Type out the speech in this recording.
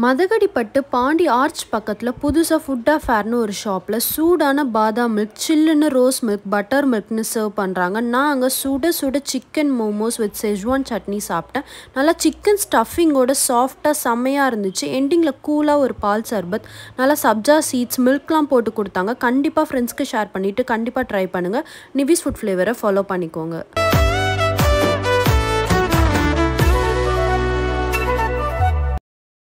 मदगडिपट्टु पांडी arch पक्कत्तुल पुदुसा food फेयर्नु ओरु शॉपல சூடான பாதாம் மில்க் சில்லுன்னு ரோஸ் மில்க் பட்டர் மில்க்னு சர்வ் பண்றாங்க। நான் அங்க சுட சுட சிக்கன் மோமோஸ் வித் செஜ்வான் சட்னி சாப்பிட்டேன்। நல்லா சிக்கன் ஸ்டஃபிங்கோட சாஃப்ட்டா செமையா இருந்துச்சு। எண்டிங்ல கூலா ஒரு பால் சர்பத் நல்லா சப்ஜா சீட்ஸ் மில்க்லாம் போட்டு கொடுத்தாங்க। கண்டிப்பா फ्रेंड्स க்கு ஷேர் பண்ணிட்டு கண்டிப்பா ட்ரை பண்ணுங்க। நிவிஸ் ஃபுட் ஃப்ளேவரை ஃபாலோ பண்ணிக்கோங்க।